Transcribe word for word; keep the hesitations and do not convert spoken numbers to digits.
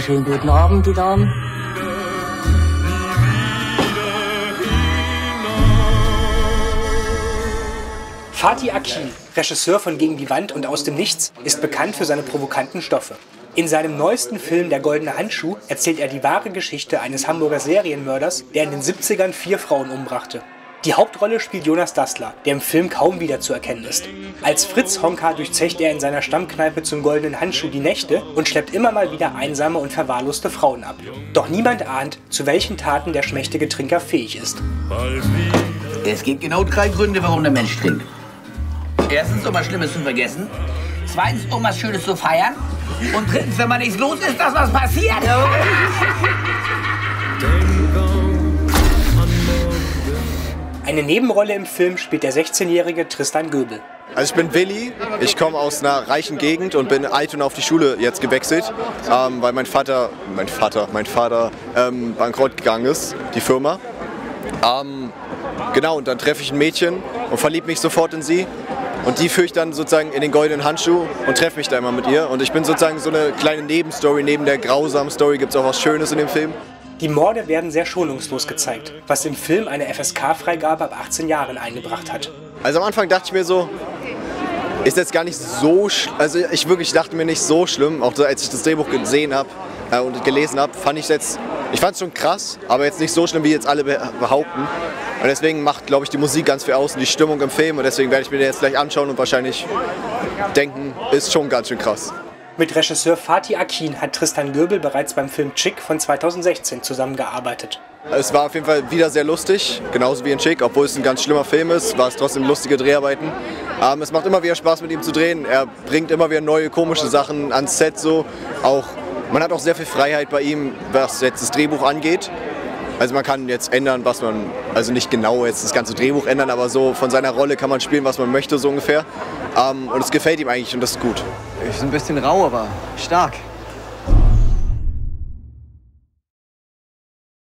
Einen schönen guten Abend, die Damen. Fatih Akin, Regisseur von Gegen die Wand und Aus dem Nichts, ist bekannt für seine provokanten Stoffe. In seinem neuesten Film Der Goldene Handschuh erzählt er die wahre Geschichte eines Hamburger Serienmörders, der in den siebzigern vier Frauen umbrachte. Die Hauptrolle spielt Jonas Dassler, der im Film kaum wiederzuerkennen ist. Als Fritz Honka durchzecht er in seiner Stammkneipe Zum Goldenen Handschuh die Nächte und schleppt immer mal wieder einsame und verwahrloste Frauen ab. Doch niemand ahnt, zu welchen Taten der schmächtige Trinker fähig ist. Es gibt genau drei Gründe, warum der Mensch trinkt. Erstens, um was Schlimmes zu vergessen. Zweitens, um was Schönes zu feiern. Und drittens, wenn man nichts los ist, dass was passiert. Eine Nebenrolle im Film spielt der sechzehnjährige Tristan Göbel. Also ich bin Willi, ich komme aus einer reichen Gegend und bin alt und auf die Schule jetzt gewechselt, ähm, weil mein Vater, mein Vater, mein Vater ähm, bankrott gegangen ist, die Firma. Ähm, genau, und dann treffe ich ein Mädchen und verliebe mich sofort in sie. Und die führe ich dann sozusagen in den goldenen Handschuh und treffe mich da immer mit ihr. Und ich bin sozusagen so eine kleine Nebenstory. Neben der grausamen Story gibt es auch was Schönes in dem Film. Die Morde werden sehr schonungslos gezeigt, was im Film eine F S K-Freigabe ab achtzehn Jahren eingebracht hat. Also am Anfang dachte ich mir so, ist jetzt gar nicht so schlimm, also ich wirklich dachte mir nicht so schlimm, auch als ich das Drehbuch gesehen habe äh, und gelesen habe, fand ich jetzt, ich fand es schon krass, aber jetzt nicht so schlimm, wie jetzt alle behaupten. Und deswegen macht, glaube ich, die Musik ganz viel aus und die Stimmung im Film. Und deswegen werde ich mir den jetzt gleich anschauen und wahrscheinlich denken, ist schon ganz schön krass. Mit Regisseur Fatih Akin hat Tristan Göbel bereits beim Film Chick von zweitausendsechzehn zusammengearbeitet. Es war auf jeden Fall wieder sehr lustig, genauso wie in Chick. Obwohl es ein ganz schlimmer Film ist, war es trotzdem lustige Dreharbeiten. Ähm, es macht immer wieder Spaß, mit ihm zu drehen. Er bringt immer wieder neue, komische Sachen ans Set. So. Auch, man hat auch sehr viel Freiheit bei ihm, was jetzt das Drehbuch angeht. Also man kann jetzt ändern, was man, also nicht genau jetzt das ganze Drehbuch ändern, aber so von seiner Rolle kann man spielen, was man möchte, so ungefähr. Ähm, und es gefällt ihm eigentlich und das ist gut. Ich bin ein bisschen rau, aber stark.